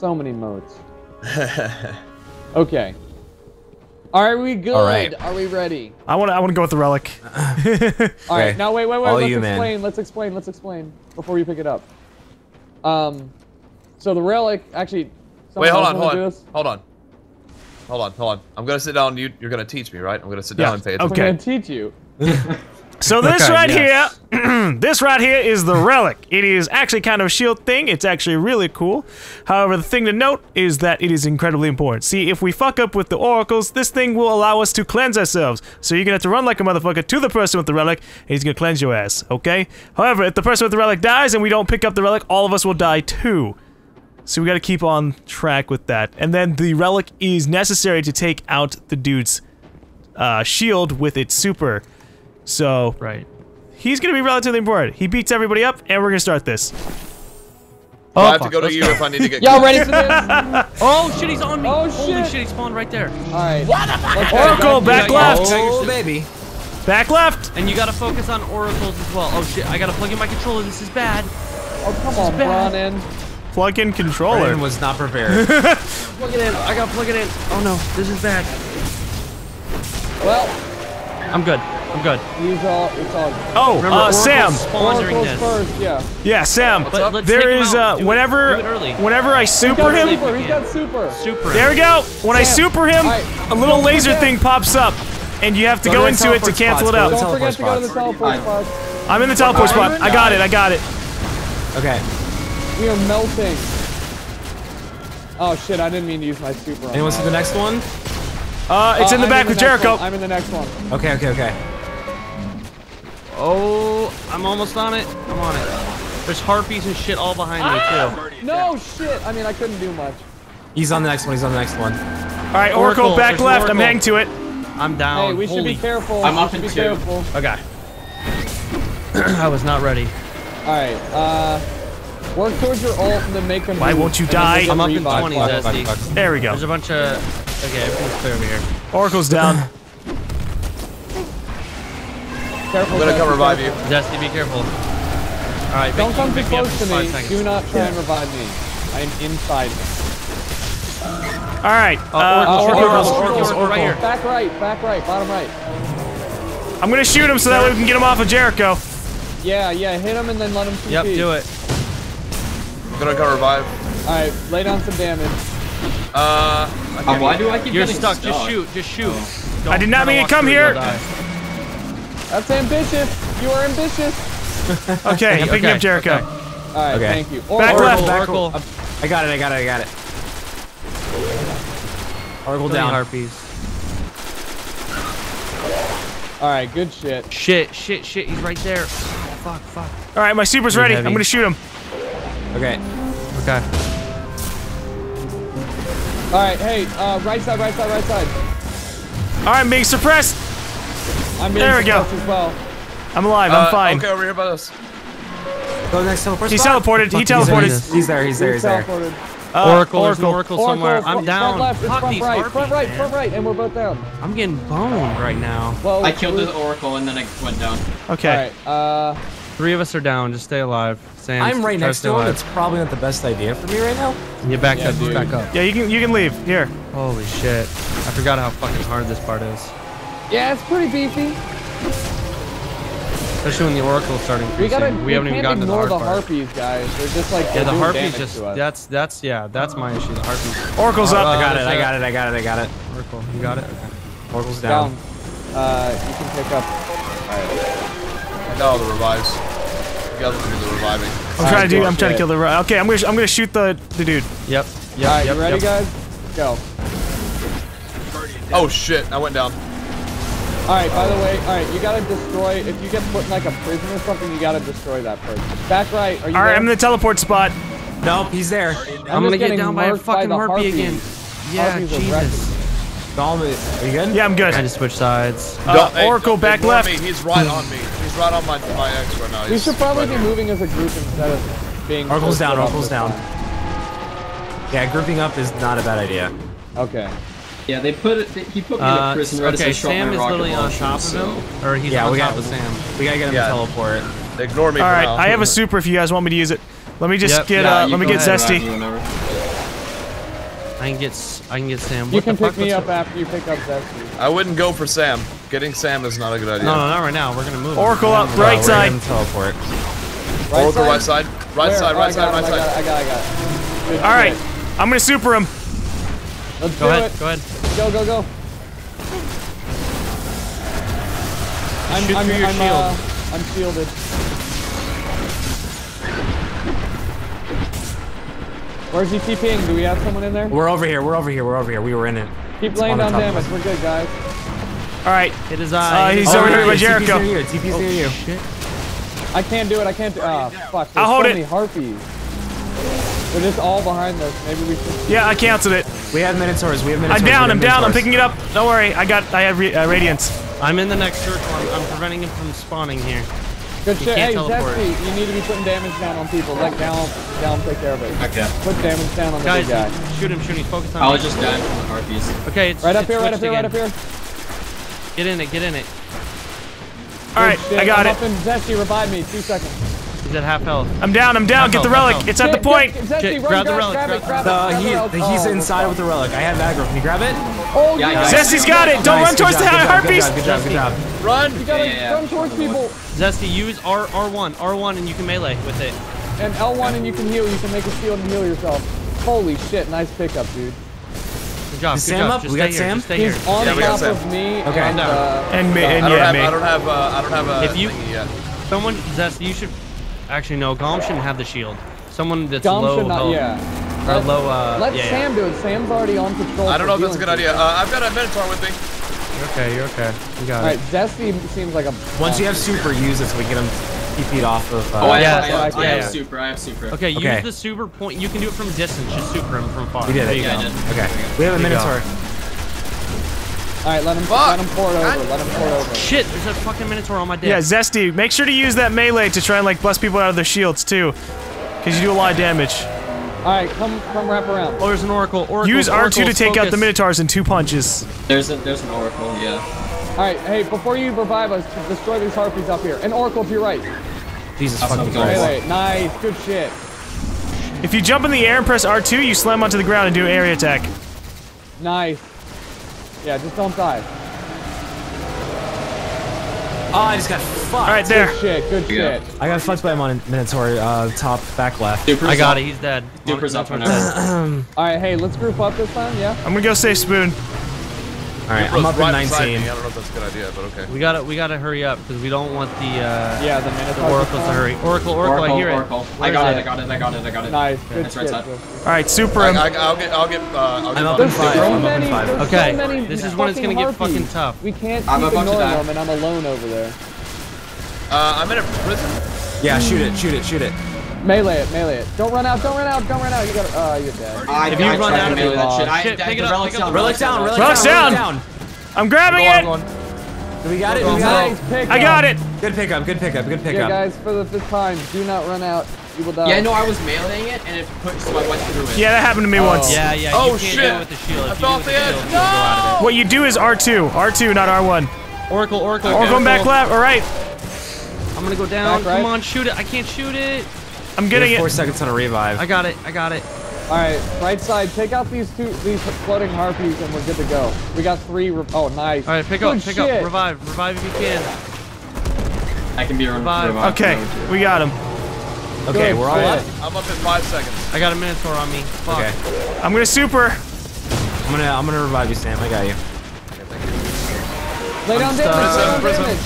So many modes. Okay. Are we good? All right. Are we ready? I want to go with the relic. All right. Now wait. Let's explain before you pick it up. So the relic actually. Wait, hold on. I'm gonna sit down. You're gonna teach me, right? I'm gonna sit down and pay attention. Okay. I'm gonna teach you. So this right here, this right here is the relic. It is actually kind of a shield thing. It's actually really cool. However, the thing to note is that it is incredibly important. See, if we fuck up with the oracles, this thing will allow us to cleanse ourselves. So you're gonna have to run like a motherfucker to the person with the relic, and he's gonna cleanse your ass, okay? However, if the person with the relic dies and we don't pick up the relic, all of us will die too. So we gotta keep on track with that. And then the relic is necessary to take out the dude's shield with its super. So, right, he's gonna be relatively important. He beats everybody up, and we're gonna start this. Oh, I have to go to you if I need to get. Y'all ready for this? Oh shit, he's on me! Oh shit! Holy shit, he spawned right there. All right. What the fuck? Oracle, back left. Oh baby. Back left. And you gotta focus on oracles as well. Oh shit, I gotta plug in my controller. This is bad. Oh come on, Bronin. Plug in controller. Bronin was not prepared. Plug it in. I gotta plug it in. Oh no, this is bad. Well, I'm good. I'm good. It's all good. Oh, remember, Sam. Sponsoring this. First, yeah, Sam. But there is whenever I super him. He's got super. There we go. When Sam. I super him, right. A little laser thing pops up, and you have to go into it to cancel it out. Don't forget to go to the teleport spot. I'm in the teleport spot. I got it. Okay. We are melting. Oh shit! I didn't mean to use my super. Anyone see the next one? It's in the back with Jericho. I'm in the next one. Okay. Oh, I'm almost on it. I'm on it. There's harpies and shit all behind me, too. No shit. I mean, I couldn't do much. He's on the next one. All right, Oracle, back left. Oracle. I'm heading to it. I'm down. Hey, we should be careful. I'm up in two. Okay. I was not ready. All right. Work towards your ult and then make them. Why won't you die? I'm up in 20, Zesty. There we go. There's a bunch of... Okay, everything's clear over here. Oracle's down. Careful, I'm gonna come revive you. Zesty, be careful. Alright, don't come too close to me. Seconds. Do not try and revive me. I am inside. Alright. Oracle, right here. Back right, bottom right. I'm gonna shoot him so that way we can get him off of Jericho. Yeah, hit him and then let him shoot. Yep, do it. I'm gonna go revive. Alright, lay down some damage. Why do I keep getting stuck? Just shoot. I did not mean to come here. That's ambitious. You are ambitious. Okay, I'm picking up Jericho. Okay. All right, thank you. Oracle, back left. I got it. Oracle down. Harpies. All right, good shit. Shit. He's right there. Oh, fuck. All right, my super's ready. Heavy. I'm gonna shoot him. Okay. All right, hey, right side. All right, I'm being suppressed. There we go. Well. I'm alive. I'm fine. Okay, over here by us. Go next teleport. He teleported. He's there. Oracle somewhere. I'm down. Front right, and we're both down. I'm getting boned right now. Well, I killed the Oracle and then I went down. Okay. All right, 3 of us are down. Just stay alive. Sam, I'm right next to him. It's probably not the best idea for me right now. Back up. Yeah, you can leave. Here. Holy shit. I forgot how fucking hard this part is. Yeah, it's pretty beefy. Especially when the oracle's starting to we haven't even gotten to the hard part. The harpies, guys. They're just like the harpies that's my issue. The harpies. Oracle's up. I got it. Oracle, you got it. Okay. Oracle's down. You can pick up. All right. No, the revives. You guys are doing the reviving. I'm trying to kill the revive. Okay, I'm gonna shoot the dude. Yep. All right, you ready, guys? Go. Oh shit! I went down. Alright, by the way, you gotta destroy, if you get put in like a prison or something, you gotta destroy that person. Back right, are you Alright, I'm in the teleport spot. Nope, he's there. I'm gonna get down by a fucking harpy again. Yeah, Jesus. Are you good? Yeah, I'm good. I had to switch sides. Oracle, back left. He's right on me. He's right on my X right now. We should probably be moving as a group instead of being... Oracle's down. Yeah, grouping up is not a bad idea. Okay. Yeah, he put me in a prison. Okay, Sam is literally on top of him. Or he's on top of Sam. We gotta get him to teleport. Ignore me for now. Alright, I have a super if you guys want me to use it. Let me just get Zesty. I can get Sam. You can pick me up after you pick up Zesty. I wouldn't go for Sam. Getting Sam is not a good idea. No, not right now. We're gonna move. Oracle up right side. Teleport. Oracle right side. Right side. Right side. Right side. I got it. All right, I'm gonna super him. Let's go ahead. Go ahead. Go. I'm shielded. Where's he TPing? Do we have someone in there? We're over here. We were in it. Keep laying down damage. We're good, guys. All right. It is I. He's over here by Jericho. TP's near you. I can't do it. Ah, fuck. I'll hold it. There's so many harpies. They're just all behind us. Maybe we should... Yeah, I canceled it. We have Minotaurs. I'm down. I'm picking it up. Don't worry. I have Radiance. I'm in the next circle. I'm preventing him from spawning here. Good shit. Hey, Zesty, you need to be putting damage down on people. Like, down, take care of it. Okay. Put damage down on the big guy. Shoot him. He's focused on me. I was just dying from the harpies. Okay, it's right up here. Get in it. Alright, I got it. Zesty, revive me. 2 seconds. He's at half health. I'm down. Get the relic. It's at the point. Zesty, grab the relic. He's inside with the relic. I have aggro. Can you grab it? Oh, yeah. Zesty's got it. Don't run towards the harpies. Good job. Run. You gotta run towards people. Zesty, use R1 and you can melee with it. And L1 and you can heal. You can make a shield and heal yourself. Holy shit, nice pickup, dude. Good job. We got Sam? He's on top of me. Okay. And me. I don't have a thingy yet. Someone, Zesty, you should... Actually, no, Golem shouldn't have the shield. Someone that's low health. Yeah. Or low, Let Sam do it. Sam's already on patrol. I don't know if that's a good idea. I've got a Minotaur with me. You're okay. You got it. Alright, Zesty seems like a... Once you have super, use it so we get him TP'd off of... I have super. Okay, use the super point. You can do it from distance. Just super him from far. You did it. Okay. We have a Minotaur. Alright, let him pour it over. Shit, there's a fucking Minotaur on my dick. Yeah, Zesty, make sure to use that melee to try and, like, bust people out of their shields, too. Because you do a lot of damage. Alright, come wrap around. Oh, there's an Oracle. Use R2 to take out the Minotaurs in 2 punches. There's an Oracle, yeah. Alright, hey, before you revive us, destroy these harpies up here. An Oracle to your right. Jesus fucking Christ. Wait, nice, good shit. If you jump in the air and press R2, you slam onto the ground and do an area attack. Nice. Yeah, just don't die. Oh, I just got fucked. Alright, there. Good shit. I got fucked by him on Minotaur, top, back left. I got it, he's dead. Duper's up for now. Alright, hey, let's group up this time, yeah? I'm gonna go save Spoon. Alright, I'm up in 19. I don't know if that's a good idea, but okay. We gotta hurry up, because we don't want the Minotaur Oracles to hurry. Oracle, I hear it. I got it. Nice. That's right side. Alright, super him. I'm up in 5. Okay, this is when it's gonna get fucking tough. We can't keep ignoring them, and I'm alone over there. I'm in a prison. Yeah, shoot it. Melee it. Don't run out. You gotta, you're dead. If you run out of melee that shit, pick it up. Relic's down. I'm grabbing it. We got it. I got it. Good pickup. Yeah, guys, for the 5th time, do not run out. You will die. Yeah, no, I was meleeing it and it pushed my weapon through it. Yeah, that happened to me once. Yeah. Oh shit! I fell off the edge. No. What you do is R2, not R1. Oracle back left. All right. I'm gonna go down. Come on, shoot it. I can't shoot it. I'm getting it. 4 seconds on a revive. I got it. All right, right side. Take out these floating harpies, and we're good to go. We got 3. Oh, nice. All right, pick up. Revive if you can. I can be revived. Okay, we got him. Okay, we're all up. I'm up in 5 seconds. I got a Minotaur on me. Fuck. Okay. I'm gonna super. I'm gonna revive you, Sam. I got you. Okay, thank you. Lay down damage.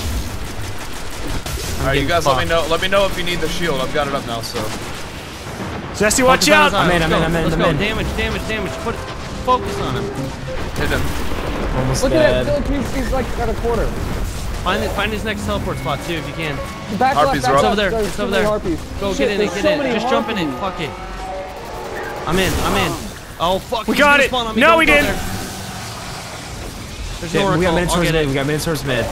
Alright, you guys, let me know if you need the shield. I've got it up now, so. Zesty, watch out! I'm in. Damage. Put focus on him. Hit him. Almost dead. Look at that. He's like got a quarter. Find his next teleport spot too, if you can. Back left. It's over there. Go get in it. Just jump in it. Fuck it. I'm in. Oh fuck! We got it. No, we didn't. We got Minotaur's mid.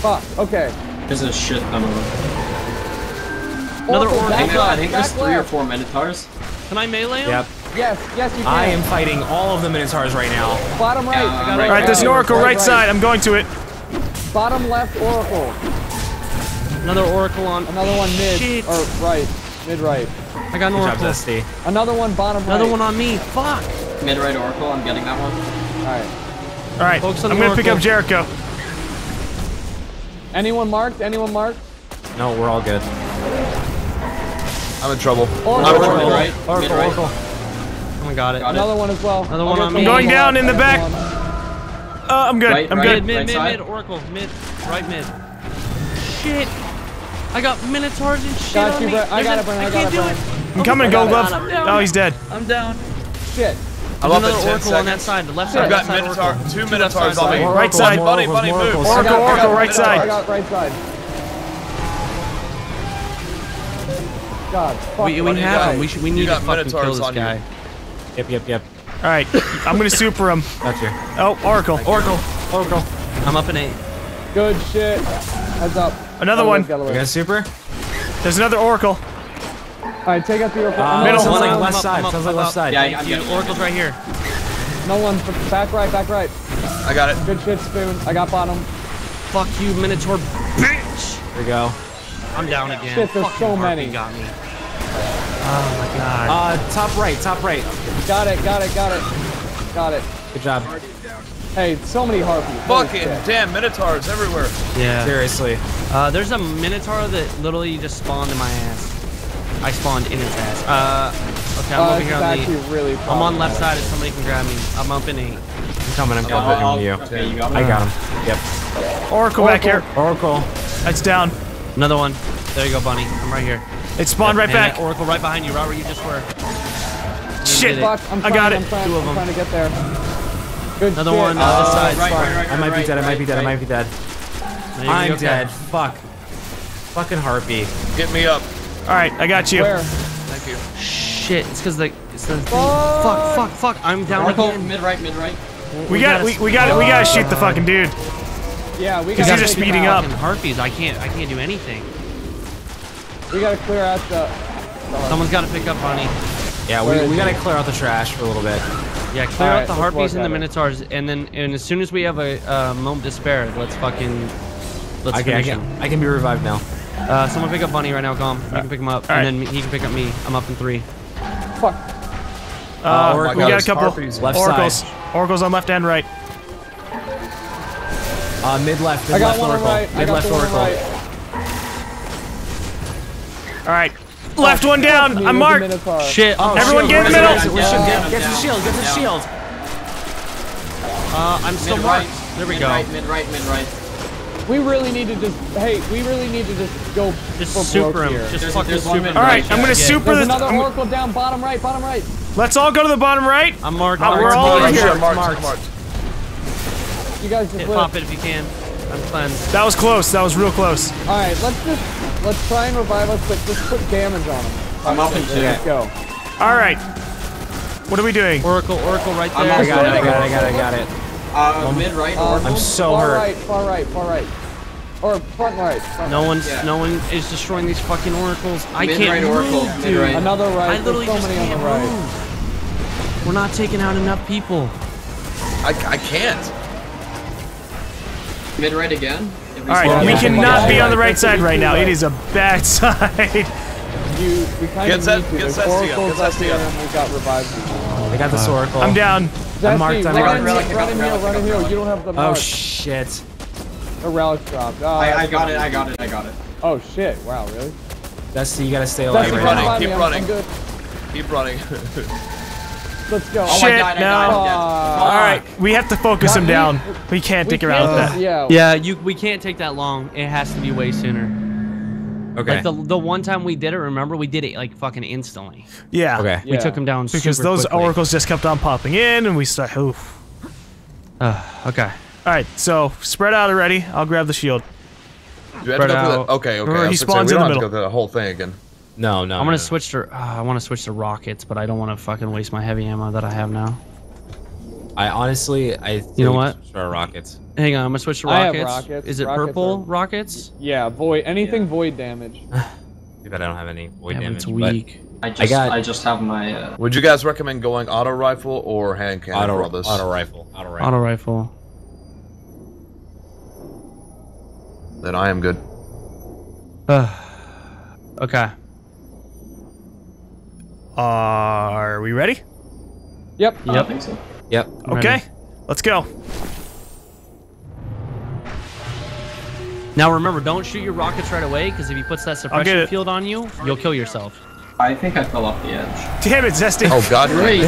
Fuck. Okay. There's a shit ton of them. Another Oracle. I think there's 3 or 4 Minotaurs. Can I melee him? Yep. Yes, you can. I am fighting all of the Minotaurs right now. Bottom right. Alright, there's an Oracle right side. I'm going to it. Bottom left Oracle. Another Oracle on. Another one mid. Shit. Or right. Mid right. I got an Oracle. Another one bottom right. Another one on me. Fuck. Mid-right Oracle, I'm getting that one. Alright. Alright, I'm gonna pick up Jericho. Anyone marked? Anyone marked? No, we're all good. I'm in trouble. Oracle, right? Oracle, Oracle. Oh my god, another one as well. Another one on me. I'm going down in the back. I'm good. I'm good. Mid, Oracle. Mid, right mid. Shit. I got Minotaurs and shit on me. I got it, Brian. I got it, Brian. I'm coming, Gold Glove. Oh, he's dead. I'm down. Shit. I love another Oracle on that side, the left side. I've got Minotaur, two Minotaurs on me. Right side, buddy, buddy, move. Oracle, Oracle, right side. I got right side. God, fuck. We have him. We need to fucking kill this guy. Yep, yep, yep. All right, I'm gonna super him. That's here. Oh, Oracle, Oracle, Oracle. I'm up in 8. Good shit. Heads up. Another one. You guys super? There's another Oracle. Alright, take out the Oracle. Middle. Sounds like left side. Sounds like left side. Yeah, Oracle's right here. No one. Back right, back right. I got it. Good shit, Spoon. I got bottom. Fuck you, Minotaur bitch. There we go. I'm down again. Shit, there's so many. Got me. Oh my god. Top right, top right. Got it, got it, got it. Got it. Good job. Hey, so many Harpies. Fucking damn Minotaurs everywhere. Yeah. Seriously. There's a Minotaur that literally just spawned in my ass. I spawned in his ass. Okay, I'm over here on the... Really I'm on left side if somebody can grab me. I'm up in 8. I'm coming on you. Okay, you got me. I got him. Yep. Oracle back here. Oracle. That's down. Another one. There you go, Bunny. I'm right here. It spawned right back. Oracle right behind you, right where you just were. Shit. I got it. Two of them. I'm trying to get there. Good Another shit. One on the side. Right, I might be dead. I might be dead. I might be dead. I'm dead. Fuck. Fucking Harpy. Get me up. All right, I got you. Where? Thank you. Shit, it's because the fuck, fuck, fuck. I'm down. Oracle, mid right, mid right. We gotta shoot the fucking dude. Yeah, we gotta. Because you're just speeding up. Harpies, I can't do anything. We gotta clear out the. Someone's gotta pick up Bunny. Yeah, we gotta clear out the trash for a little bit. Yeah, clear out the Harpies and the Minotaurs, and then as soon as we have a moment to spare, let's fucking. Let's finish him. I can be revived now. Someone pick up Bunny right now, Calm. You can pick him up, and then he can pick up me. I'm up in 3. Fuck. We got a couple Oracles on left and right. Mid-left, mid-left Oracle. Mid-left Oracle. All right. Left one down. I'm marked. Shit. Everyone get in the middle. Get the shield. Get the shield. I'm still marked. There we go. Mid-right, mid-right. We really need to just, go super him. Here. Just fucking super him. All right, I'm gonna super this. Another Oracle down, bottom right, bottom right. Let's all go to the bottom right. I'm marked. We're all in here. Marked. You guys just pop it if you can. I'm cleansed. That was close. That was real close. All right, let's try and revive us, but just put damage on him. I'm up in 2. Let's go. All right. What are we doing? Oracle, right there. I got it. Mid right. I'm so hurt. Far right. Or front right. No one is destroying these fucking Oracles. I can't move, dude. Another right. I literally just can't move. We're not taking out enough people. I can't. Mid right again. All right, we cannot be on the right side right now. It is a bad side. We kind of need to. We got revived. I got this Oracle. I'm down. I'm marked, Run in here, you don't have the mark. Oh shit. The relic dropped. I got it. Oh shit, wow, really? Dusty, you gotta stay alive right now. Keep running. Let's go. Oh, shit, no. Alright, we have to focus him down. We can't dick around with that. We can't take that long. It has to be way sooner. Okay. Like the one time we did it, remember? We did it like fucking instantly. Yeah. Okay. We took him down because those Oracles just kept on popping in, and we started. Oof. Okay. All right. So spread out already. I'll grab the shield. You had to go through the, okay. He spawns in the middle. We don't have to go through the whole thing again. No. I'm gonna switch to. I want to switch to rockets, but I don't want to fucking waste my heavy ammo that I have now. I you know what? Rockets. Hang on, I'm gonna switch to rockets. I have rockets. Is it rockets purple rockets? Yeah, void. Anything void damage. I bet I don't have any void damage. It's weak. I just have my. Would you guys recommend going auto rifle or hand cannon? Auto rifle. Then I am good. Okay. Are we ready? Yep. Yep. I think so. Yep. Okay, ready. Let's go. Now remember, don't shoot your rockets right away, because if he puts that suppression field on you, you'll kill yourself. I think I fell off the edge. Damn it, Zesty! Oh God! Great.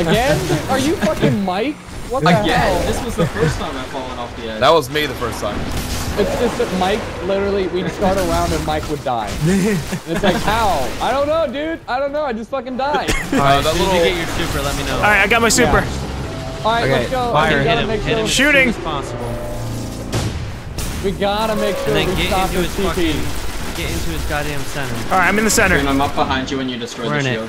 Again? Are you fucking Mike? What the hell? This was the first time I've fallen off the edge. That was me the first time. It's just that Mike, literally, we'd start a round and Mike would die. It's like, how? I don't know, dude. I don't know. I just fucking died. Alright, as soon as you get your super, let me know. Alright, I got my super. Yeah. Alright, okay. Let's go. Fire, hit him. Shooting. As soon as possible. We gotta make sure we stop his TP. Get into his goddamn center. All right, I'm in the center. I'm up behind you when you destroy the shield.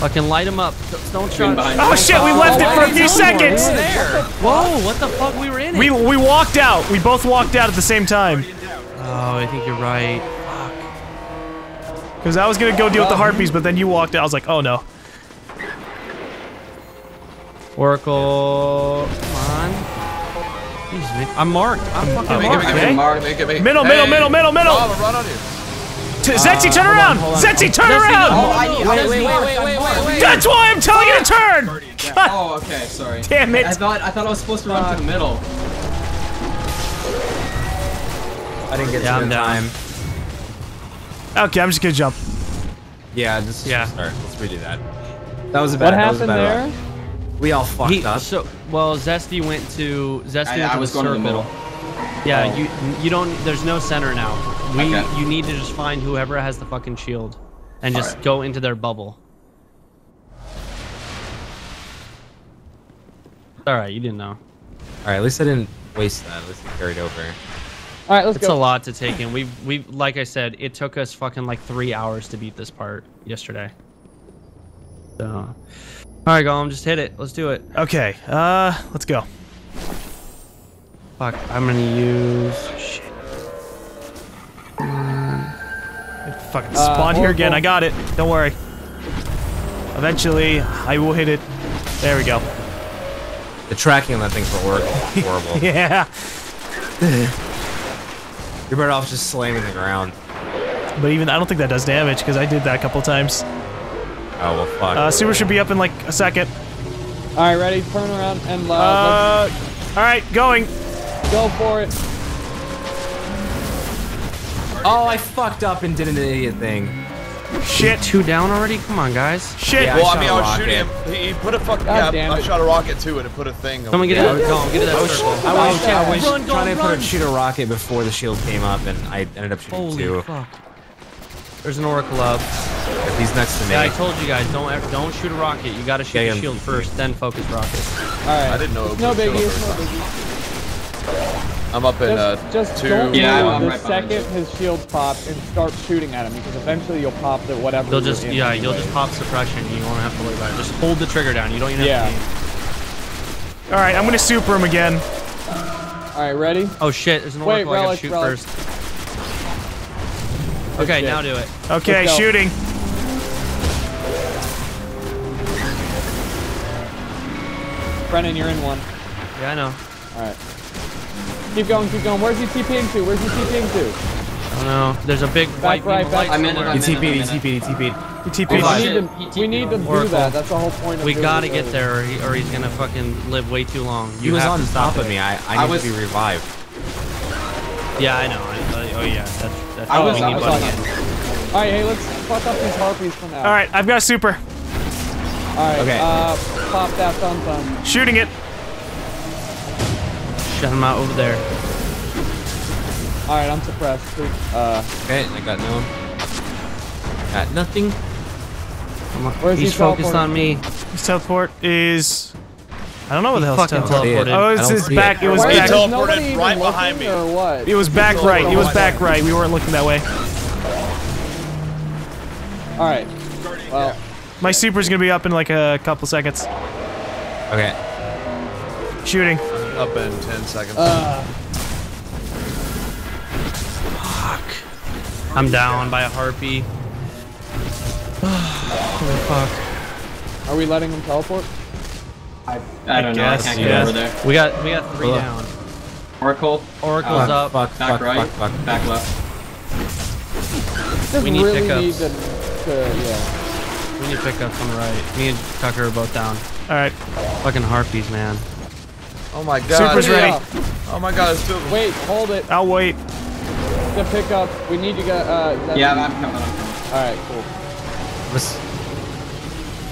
Fucking light him up. Don't try. Oh shit, we left it for a few seconds. Whoa, what the fuck? We were in it. We walked out. We both walked out at the same time. Oh, I think you're right. Fuck. Because I was gonna go deal with the harpies, but then you walked out. I was like, oh no. Oracle, come on. I'm marked. I'm fucking marked. Okay? Middle. Oh, run on you. Zetsi, turn around! Zetsi, turn around! Wait. That's why I'm telling you to turn! God. Oh, okay, sorry. Damn it. I thought I was supposed to run to the middle. I didn't get to the time. Okay, I'm just gonna jump. Yeah, Alright, let's redo that. That was a bad idea. What happened there? We all fucked up. So, well, Zesty went to the middle. Yeah, you don't. There's no center now. You need to just find whoever has the fucking shield, and just go into their bubble. All right, you didn't know. All right, at least I didn't waste that. At least I carried over. All right, let's go. It's a lot to take in. We like I said, it took us fucking like 3 hours to beat this part yesterday. So. Alright, Golem, just hit it. Let's do it. Okay, let's go. Fuck, I'm gonna use... Shit. I fucking spawned here again. I got it. Don't worry. Eventually, I will hit it. There we go. The tracking on that thing's horrible. Yeah. You're better off just slamming the ground. But even... I don't think that does damage, because I did that a couple times. Oh, well, fuck. Super should be up in like a second. All right, ready? Turn around and loud. All right, going. Go for it. Oh, I fucked up and did an idiot thing. Shit. 2 down already? Come on, guys. Shit. Yeah, well, I mean, I was shooting him. He put a fucking... Yeah, I shot a rocket, too, and it put a thing... Someone get it. Go, get it. I was trying to shoot a rocket before the shield came up, and I ended up shooting 2. Holy fuck. There's an Oracle up. If he's next to me. Yeah, I told you guys, don't shoot a rocket. You gotta shoot the shield first, then focus rocket. Alright. I didn't know it was no biggie. I'm up at just 2. Don't his shield pops and start shooting at him, because eventually you'll pop the whatever. You'll just just pop suppression. You won't have to worry about it. Just hold the trigger down. You don't even have to. Alright, I'm gonna super him again. Alright, ready? Oh shit, there's an Oracle. I gotta shoot first. Okay, now do it. Okay, shooting. Brennan, you're in 1. Yeah, I know. Alright. Keep going, keep going. Where's he TPing to? Where's he TPing to? I don't know. There's a big white beam of light. He TP'd. We need to do that. That's the whole point of it. We gotta get there, or he's gonna fucking live way too long. He was on top of me. I need to be revived. Yeah, I know. Oh yeah, that's how we need money. Alright, hey, let's fuck up these harpies for now. Alright, I've got a super. Alright, okay. Pop that thumb. Shooting it. Shut him out over there. Alright, I'm suppressed. Okay, I got no one. Got nothing. He's focused on me. His teleport is... I don't know what the hell teleported. Oh, it's his back. It was back. He teleported right behind me. Or what? It was back right. It was back right. We weren't looking that way. All right. Well, my super's gonna be up in like a couple seconds. Okay. Shooting. Up in 10 seconds. Fuck. I'm down by a harpy. Oh, fuck. Are we letting him teleport? I don't know. I can't get over there. We got 3 down. Oracle's up. Back right. Back left. We need pickups. yeah. We need to pick up from right. Me and Tucker are both down. Alright. Fucking harpies, man. Oh my god. Super's ready. Oh my god, it's super. Wait, hold it. I'll wait. The pickup. We need to go. Yeah, I'm coming. Alright, cool.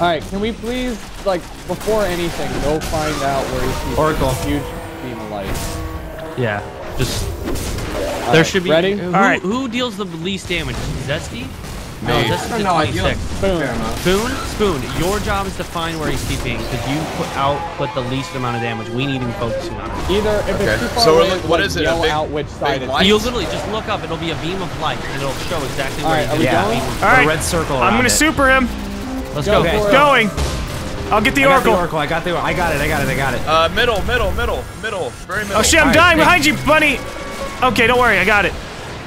Alright, can we please, like, before anything, go find out where he's Oracle. Huge beam of light. Yeah, just... All there right. should be... Ready? Alright. Who deals the least damage? Zesty? No, Zesty no, I deal... Spoon? Spoon, your job is to find where he's TPing, because you put the least amount of damage. We need him focusing on it. Either, if it's too far away, so like, yell out which side it is. You'll literally just look up, it'll be a beam of light, and it'll show exactly where he's going. Alright, red circle. I'm gonna super him. Let's go. Go. Going. I'll get the Oracle. I got it. Middle. Very middle. Oh shit, I'm dying behind you, bunny. Okay, don't worry, I got it.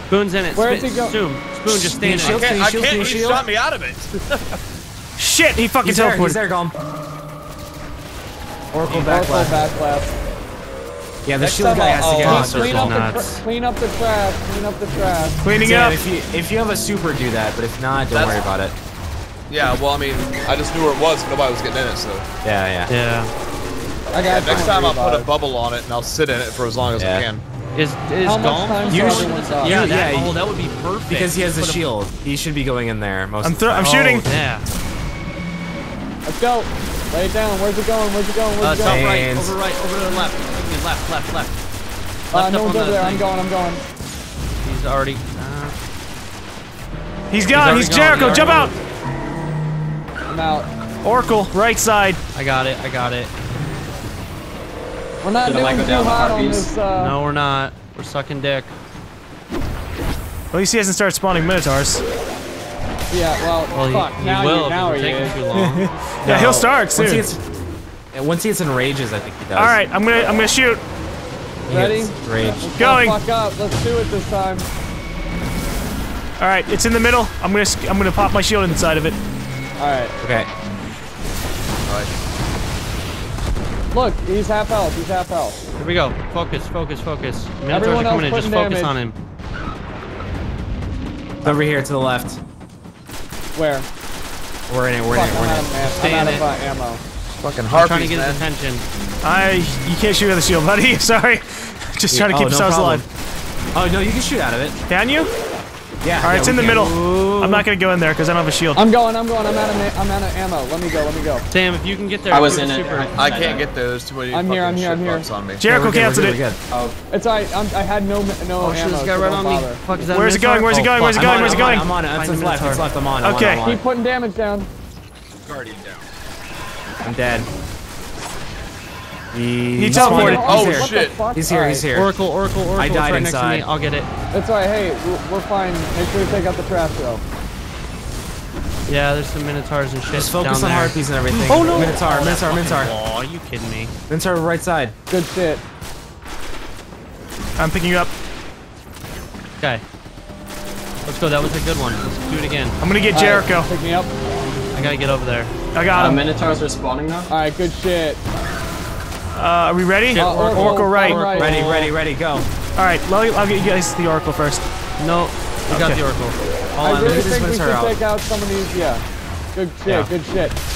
Spoon's in it. Where is he going? Spoon, just stand in it. I can't. He shot me out of it. Shit, he fucking teleported. He's there, Golem. Oracle backlash. Yeah, the shield guy has to get on. Clean up the trash. Cleaning up. If you have a super, do that. But if not, don't worry about it. Yeah, well, I mean, I just knew where it was, nobody was getting in it, so... Yeah. I got next time I'll put a bubble on it, and I'll sit in it for as long as I can. Is Golem? Yeah, that would be perfect. Because he has a shield. He should be going in there most of the time. I'm shooting! Yeah. Let's go! Lay it down, where's it going? Top right, over right, over to the left. Left. No one's over there, I'm going. He's already... He's gone, he's Jericho, jump out! Out. Oracle, right side. I got it. We're not doing too hot on this, No, we're not. We're sucking dick. At least he hasn't started spawning Minotaurs. Yeah, well fuck. Now he is. Too long. Yeah, he'll start soon. Once he gets enrages, I think he does. Alright, I'm gonna shoot. Ready? Rage. Yeah, going. Fuck up. Let's do it this time. Alright, it's in the middle. I'm gonna pop my shield inside of it. Alright. Okay. Alright. Look, he's half health. Here we go. Focus. Minotaurs are coming in, just focus on him. Over here to the left. Where? We're in it. Stay in it. Ammo. Fucking harpies, I'm trying to get his attention. You can't shoot at the shield, buddy. Sorry. Just trying to keep ourselves alive. Oh, no, you can shoot out of it. Can you? Yeah. Alright, it's in the middle. Ooh. I'm not gonna go in there because I don't have a shield. I'm going. I'm out of ammo. Let me go. Sam, if you can get there. I was in it. I can't get there. There's too many I'm here. On me. Jericho canceled it. Oh. It's alright. I had no ammo. This guy right on me. Fuck, is that Where's it going? I'm on it. It's left. It's left. I'm on it. Okay. Keep putting damage down. Guardian down. I'm dead. He teleported. Oh shit! He's here. Oracle. I died inside. I'll get it. That's alright. Hey, we're fine. Make sure you take out the trash though. Yeah, there's some Minotaurs and shit. Just focus on harpies and everything. Oh no! Minotaur. Aw, you kidding me? Minotaur right side. Good shit. I'm picking you up. Okay. Let's go. That was a good one. Let's do it again. I'm gonna get Jericho. Pick me up. I gotta get over there. I got him. Minotaurs are spawning now. Alright, good shit. Are we ready? Shit, Oracle right. Ready, go. Alright, I'll get you guys the Oracle first. No, we got the Oracle. I really think we should take out some of these, Good shit.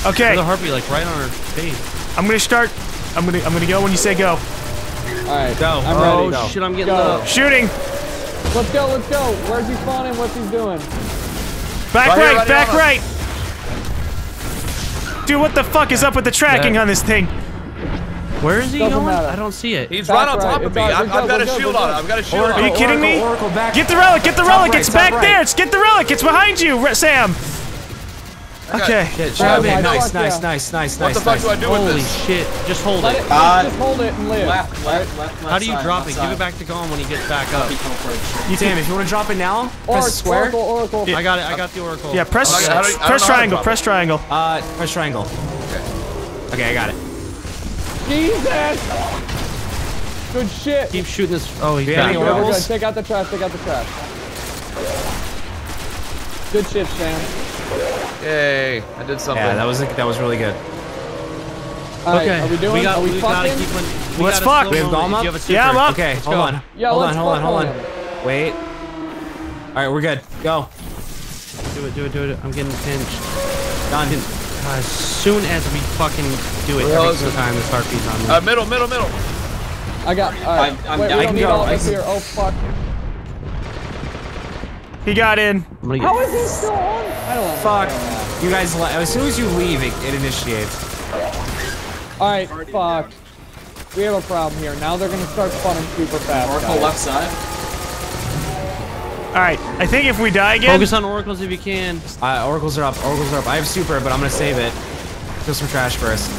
Okay. There's a harpy like right on her face. I'm gonna start. I'm gonna go when you say go. Alright, go. I'm ready. Oh shit, I'm getting low. Shooting! Let's go. Where's he spawning? What's he doing? Back right! Dude, what the fuck is up with the tracking on this thing? Where is he going? I don't see it. He's right on top of me. I've got a shield on. Are you kidding me? Get the relic. It's back there. Get the relic. It's behind you, Sam. Okay. Nice. What the fuck do I do with this? Holy shit. Just hold it. Just hold it and live. How do you drop it? Give it back to Golem when he gets back up. Sam, if you want to drop it now, press square. Oracle. I got it. I got the Oracle. Yeah, press triangle. Press triangle. Okay, I got it. Jesus! Good shit! Keep shooting this. Oh, he's got it. Take out the trash. Good shit, Sam. Yay! I did something. Yeah, that was really good. Alright, okay. Are we fucking? Let's fuck! We have Golem up? Yeah, I'm up! Okay, hold on. Yeah, hold on. Wait. Alright, we're good. Go. Do it. I'm getting pinched. Don, as soon as we fucking do it, every single time this heartbeat's on me. Middle. I got. I can go. Oh fuck. He got in. How is he still on? I don't know. Fuck. You guys, as soon as you leave, it initiates. Alright, fuck. We have a problem here. Now they're gonna start spawning super fast. Oracle left side. Alright, I think if we die again. Focus on oracles if you can. Oracles are up. I have super, but I'm gonna save it. Just some trash first.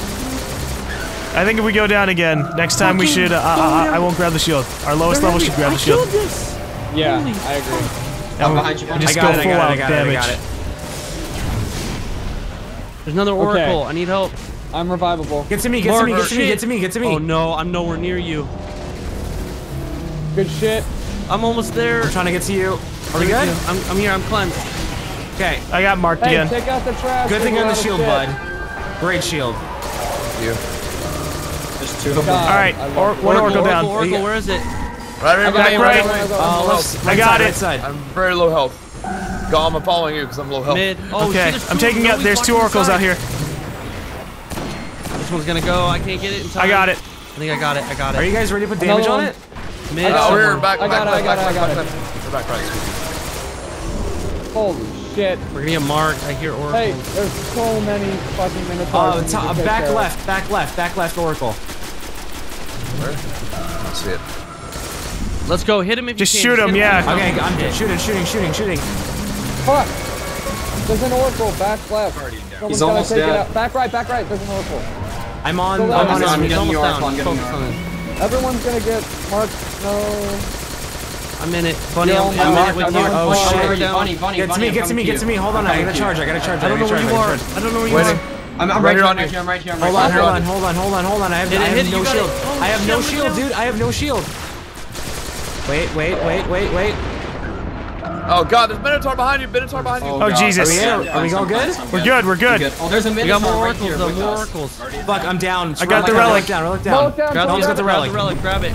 I think if we go down again, next time we should. I won't grab the shield. Our lowest level should grab the shield. Yeah, I agree. I'm behind you. Just go full out damage. There's another oracle. Okay. I need help. I'm revivable. Get to me. Oh no, I'm nowhere near you. Good shit. I'm almost there. I'm trying to get to you. Are we good? I'm here. I'm climbing. Okay. I got marked again. Take out the trash. Good thing you're on the shield, bud. Great shield. Thank you. There's two of them. All right. One oracle down. Oracle, where is it? Right. I got it. Right. I'm very low health. Gom, I'm following you because I'm low health. Oh, okay, I'm taking out. There's two oracles out here. This one's gonna go. I can't get it in time. I got it. I think I got it. Are you guys ready to put damage on it? Mid. We're back. We're back right. Holy shit. We're gonna get marked. I hear oracles. Hey, there's so many fucking minotaurs. Oh, back left oracle. Where? I don't see it. Let's go, hit him if you can. Just shoot him, yeah. Okay, I'm dead. Shooting. Fuck! There's an oracle, back left. He's almost dead. Back right, there's an oracle. I'm on him, he's almost down. Focus on him. Everyone's gonna get marked, no. I'm in it. Bunny, I'm in it with you. Oh shit. Get to me, hold on, I gotta charge. I don't know where you are. I'm right here. Hold on, I have no shield. I have no shield, dude. Wait. Oh god, there's Minotaur behind you, Oh Jesus. Are we all good? We're good. Oh, there's a Minotaur right here. Oracles. Fuck, I'm down. I got the relic. Relic down. Got the relic. Grab it.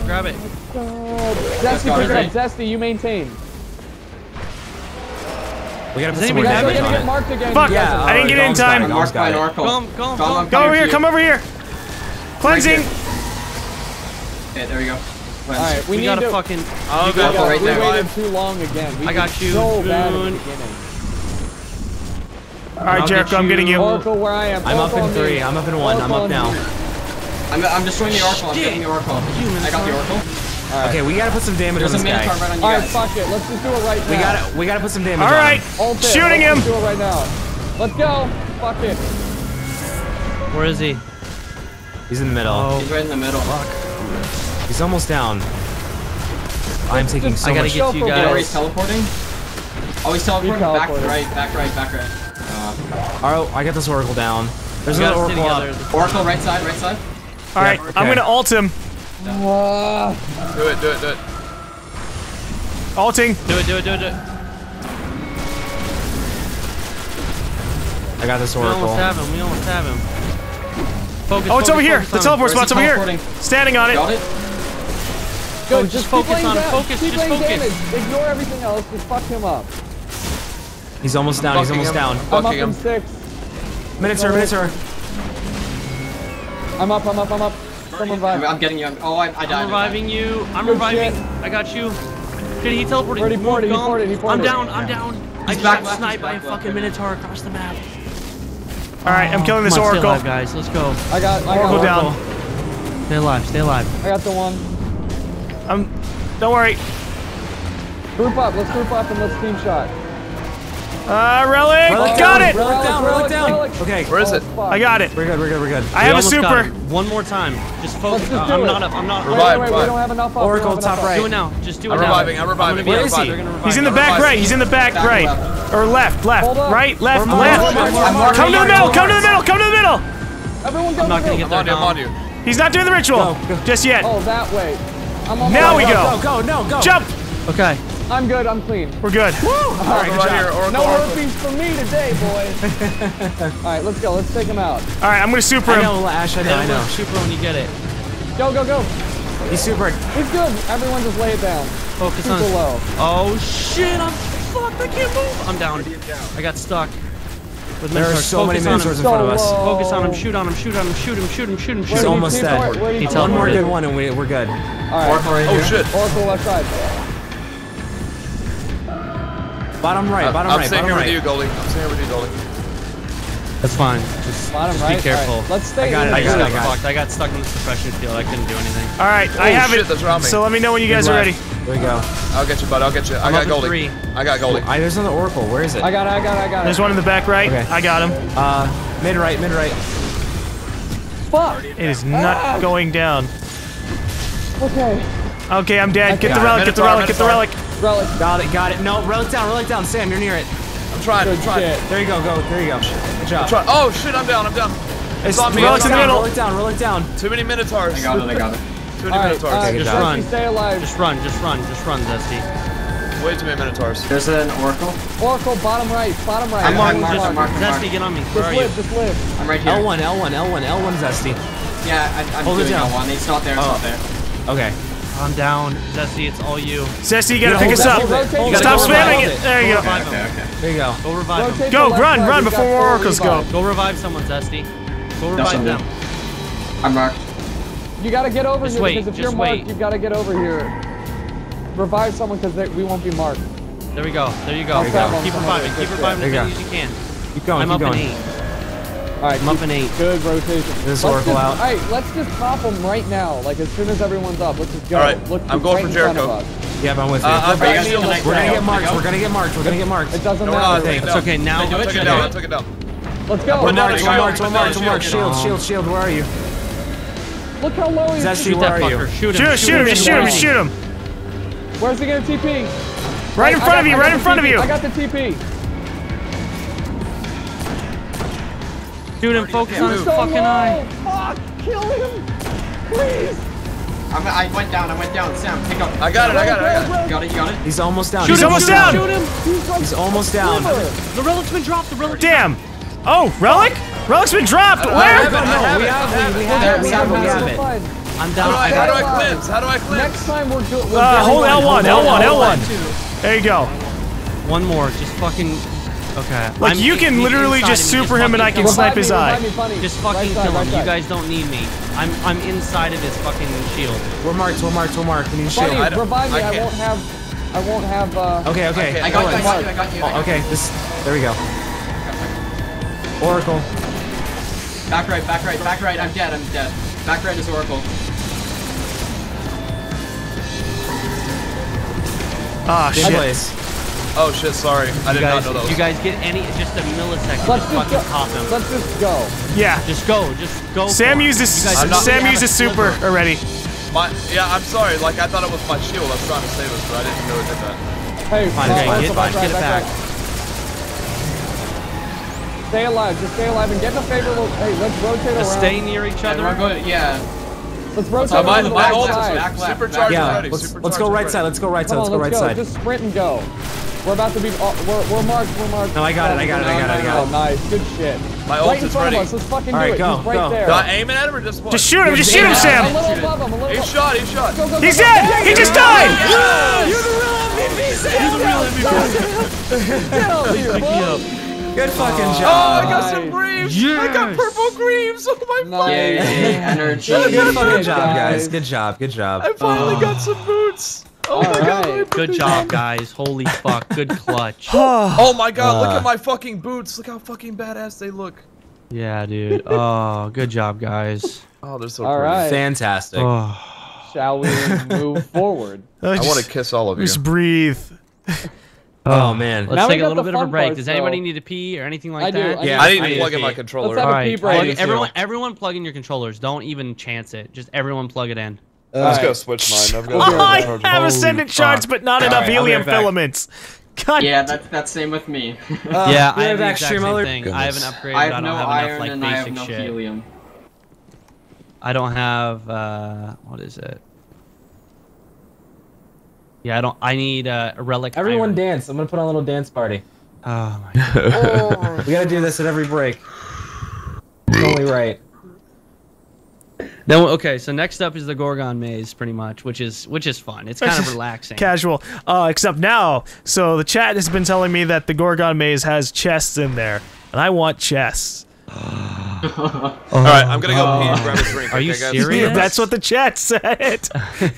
Zesty, you maintain. We gotta put some more damage on it. Fuck, I didn't get in time. Come over here. Cleansing. Okay, there we go. Alright, we gotta fucking. Oh god, right there. We waited too long again. I got you. So bad at the beginning. Alright, Jericho, I'm getting you. Oracle, where I am. I'm up in three. I'm up in one. I'm up now. I'm destroying the oracle. I'm getting the oracle. I got the oracle. Okay, we gotta put some damage on this guy. Alright, fuck it. Let's just do it right now. We gotta put some damage on him. Alright, shooting him. Let's do it right now. Let's go. Fuck it. Where is he? He's in the middle. He's right in the middle. Fuck. He's almost down. I'm taking so much. I gotta get you guys. He's teleporting. Oh, he's teleporting. Back right. Alright, I got this oracle down. There's another oracle up. Oracle right side. Alright, yeah, okay. I'm gonna ult him. No. Do it. Ulting. Do it. I got this oracle. We almost have him. Focus. Oh, it's over here. The teleport spot's over here. Standing on it. Got it. Go, just focus on him. Focus. Ignore everything else. Just fuck him up. He's almost down. I'm up in six. Minotaur. I'm up. Someone revive. I'm getting you. Oh, I died. I'm reviving you. I got you. Did he teleport? He ported. I'm down. I just sniped by a fucking Minotaur across the map. Alright, I'm killing this oracle. Guys, let's go. I got oracle down. Stay alive. I got the one. Don't worry. Let's group up and let's team shot. Relic! Got it! Relic down. Okay, where is it? Fuck. I got it. We're good. I have a super. One more time. Just focus. I'm not up. Wait, we don't have enough up. Oracle top right. Do it now. Just do it now. I'm reviving. Where is he? He's in the back right. Or left. Come to the middle. Everyone go. I'm not gonna get there. I'm on you. He's not doing the ritual just yet. Oh, that way. Now we go. Jump! Okay. I'm good, I'm clean. We're good. Woo! Alright, good job. No herpes for me today, boys. Alright, let's go. Let's take him out. Alright, I'm gonna super him. I know, Ash. Super when you get it. Go. He's super. He's good. Everyone just lay it down. Focus on. Low. Oh shit, I'm fuck, I can't move. I'm down. I got stuck. There are so many mentors in front of us. Focus on him, shoot on him, shoot on him, shoot him, shoot him, shoot him. He's almost dead. He one more good one and we're good. Oh shit. Oracle left side. Bottom right, bottom right. I'm staying here with you, Goldie. I'm staying here with you, Goldie. That's fine. Just be careful. Let's stay. I got fucked. I got stuck in this suppression field. I couldn't do anything. All right, I have it. So let me know when you guys are ready. There we go. I'll get you, bud. I'll get you. I got Goldie. I got Goldie. There's another Oracle. Where is it? I got it. There's one in the back right. Okay. I got him. Mid right, mid right. Fuck! It is not going down. Okay. Okay, I'm dead. Get the relic, get the relic, get the relic. Relic. Got it, got it. No, relic down, relic down. Sam, you're near it. I'm trying, There you go, there you go. Good job. Oh shit, I'm down, It's on me. Relic's in the middle. Relic down, relic down. Too many Minotaurs. I got it, Too many Minotaurs. Just run. Stay alive. Just run, Zesty. Way too many Minotaurs. There's an Oracle. Oracle, bottom right, I'm marking. Zesty, get on me. Where are you? Just live. I'm right here. L1, L1, L1, L1, Zesty. Yeah, I'm doing L1. It's not there, it's not there. Okay. I'm down. Zesty, it's all you. Zesty, you gotta pick us up. Stop spamming it. There you go. There you go. Go revive them. Go, run before Oracles go. Go revive someone, Zesty. Go revive them. I'm marked. You gotta get over here, because if you're marked, you gotta get over here. Revive someone, because we won't be marked. There we go. There you go. Keep reviving. Keep reviving as many as you can. Keep going. I'm up in 8. Alright, I'm up in 8. Good rotation. This Oracle out. Alright, let's just pop them right now. Like as soon as everyone's up, let's just go. Alright, I'm going for Jericho. Yeah, I'm with you. We're gonna get marked. We're gonna get marked. We're gonna get marked. It doesn't matter. It's okay. Now I took it down. Let's go. One march. One march. One march. Shield. Shield. Shield. Where are you? Look how low he is. Shoot that fucker. Shoot him. Shoot him. Where's he gonna TP? Right in front of you. Right in front of you. I got the TP. Shoot him. Focus on his fucking eye. Fuck. Kill him. Please. I went down. Sam, pick up. I got it. I got it. You got it. He's almost down. He's almost down. Shoot him. He's almost down. The relic's been dropped. The relic. Damn. Oh, relic? Relic's been dropped! Where? We have it. I'm down. How do I cleanse? How do I cleanse? Next time we're doing. Hold L1, L1, L1. There you go. One more. Just fucking. Okay. Like, you can literally just super him and I can snipe his eye. Just fucking kill him. You guys don't need me. I'm inside of his fucking shield. We're marked. We need shield. Revive me. I won't have. Okay. I got you. Okay. There we go. Oracle. Back right. I'm dead. Back right is Oracle. Ah, shit. Oh, shit, sorry. I did not know those. You guys get just a millisecond. Let's just fucking pop him. Let's just go. Yeah. Just go. Sam uses super already. I'm sorry. Like, I thought it was my shield. I was trying to save us, but I didn't know it did that. Hey, get it back. Stay alive, just stay alive and get in a favorable. Hey, let's rotate around. Stay near each other. Let's rotate around. My ult is supercharged already. Let's go right side. Let's go right side. Just sprint and go. We're about to be. We're marked. No, I got it. Nice, good shit. My ult is ready. Let's fucking do it. He's right there. Do I aim at him or just what? Just shoot him, Sam. A little above him. He's shot. He's dead. He just died. You're the real MVP, Sam. You're the real MVP. Good fucking job. Oh, I got some greaves. Yeah. I got purple greaves. Oh my fucking. Energy. Good fucking job, guys. Good job. I finally got some boots. Oh my god. Good job, guys. Holy fuck. Good clutch. Oh my god. Look at my fucking boots. Look how fucking badass they look. Yeah, dude. Oh, good job, guys. Oh, they're so cool. Right. Fantastic. Shall we move forward? I want to kiss all of you. Just breathe. Oh man. Let's take a little bit of a break. Does anybody need to pee or anything like that? Yeah, I need to plug in my controller. Let's have a pee break. Everyone plug in your controllers. Don't even chance it. Just everyone plug it in. Let's go switch mine. I have ascendant shards, but not enough helium filaments. God. Yeah, that's same with me. Yeah, I have extreme thing. I haven't upgraded. I don't have enough like basic shit. Helium. I don't have what is it? Yeah, I need a relic. Everyone dance. I'm gonna put on a little dance party. Oh my god. We gotta do this at every break. It's only right. Then okay, so next up is the Gorgon Maze, pretty much, which is fun. It's kind of relaxing, casual. Except now, so the chat has been telling me that the Gorgon Maze has chests in there, and I want chests. Oh, all right, I'm gonna go pee and grab a drink. Are you serious? That's what the chat said.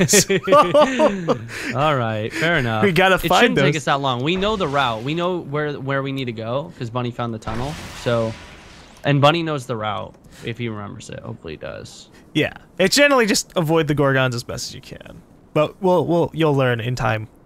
So, all right, fair enough. We gotta find those. It shouldn't take us that long. We know the route. We know where we need to go because Bunny found the tunnel. So, and Bunny knows the route if he remembers it. Hopefully, he does. Yeah, it's generally just avoid the Gorgons as best as you can. But you'll learn in time.